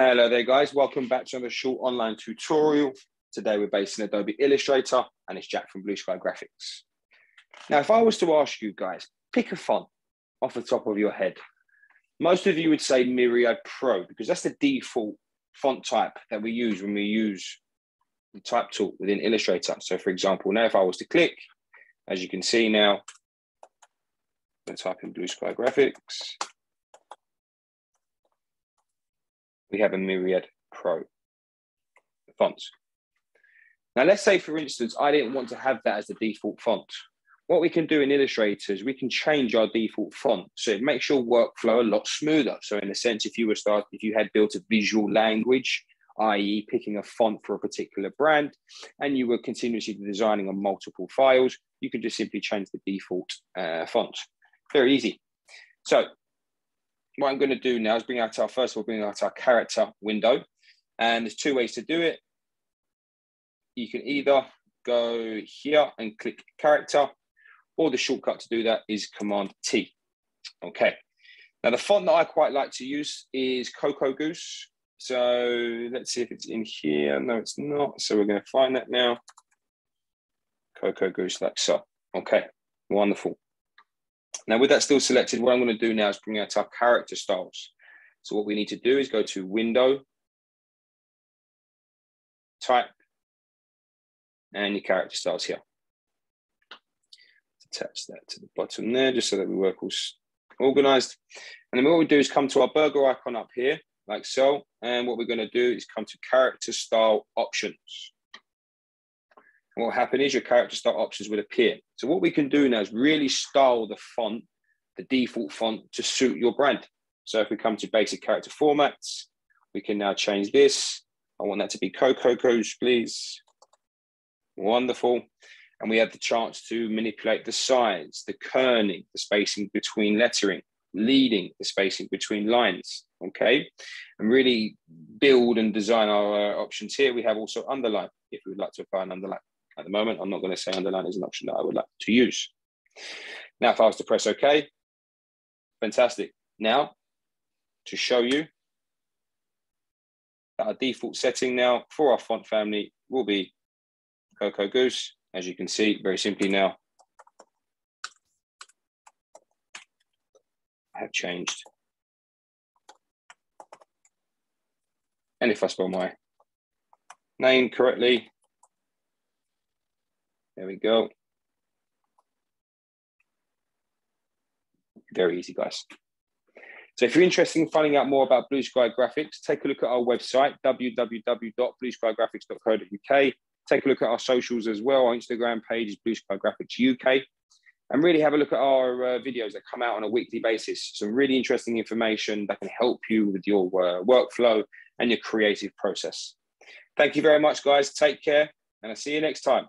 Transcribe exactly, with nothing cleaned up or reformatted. Hello there guys, welcome back to another short online tutorial. Today we're based in Adobe Illustrator and it's Jack from Blue Sky Graphics. Now if I was to ask you guys, pick a font off the top of your head. Most of you would say Myriad Pro because that's the default font type that we use when we use the type tool within Illustrator. So for example, now if I was to click, as you can see now, I'm going to type in Blue Sky Graphics. We have a Myriad Pro font. Now, let's say, for instance, I didn't want to have that as the default font. What we can do in Illustrator is we can change our default font, so it makes your workflow a lot smoother. So in a sense, if you were start, if you had built a visual language, that is picking a font for a particular brand, and you were continuously designing on multiple files, you could just simply change the default uh, font. Very easy. So what I'm going to do now is bring out our, first of all, bring out our character window. And there's two ways to do it. You can either go here and click character, or the shortcut to do that is Command T. Okay. Now the font that I quite like to use is Cocogoose. So let's see if it's in here. No, it's not. So we're going to find that now. Cocogoose, like so. Okay. Wonderful. Now, with that still selected, what I'm going to do now is bring out our character styles. So what we need to do is go to Window, Type, and your character styles here. Attach that to the bottom there, just so that we work all organized. And then what we do is come to our burger icon up here, like so. And what we're going to do is come to Character Style Options. What will happen is your character style options will appear. So what we can do now is really style the font, the default font, to suit your brand. So if we come to basic character formats, we can now change this. I want that to be Cocogoose, please. Wonderful. And we have the chance to manipulate the size, the kerning, the spacing between lettering, leading, the spacing between lines. Okay, and really build and design our uh, options here. We have also underline, if we would like to apply an underline. At the moment, I'm not going to say underline is an option that I would like to use. Now, if I was to press OK, fantastic. Now, to show you that our default setting now for our font family will be Cocogoose. As you can see, very simply now, I have changed. And if I spell my name correctly, there we go. Very easy, guys. So if you're interested in finding out more about Blue Sky Graphics, take a look at our website, w w w dot blue sky graphics dot co dot u k. Take a look at our socials as well. Our Instagram page is Blue Sky Graphics U K. And really have a look at our uh, videos that come out on a weekly basis. Some really interesting information that can help you with your uh, workflow and your creative process. Thank you very much, guys. Take care, and I'll see you next time.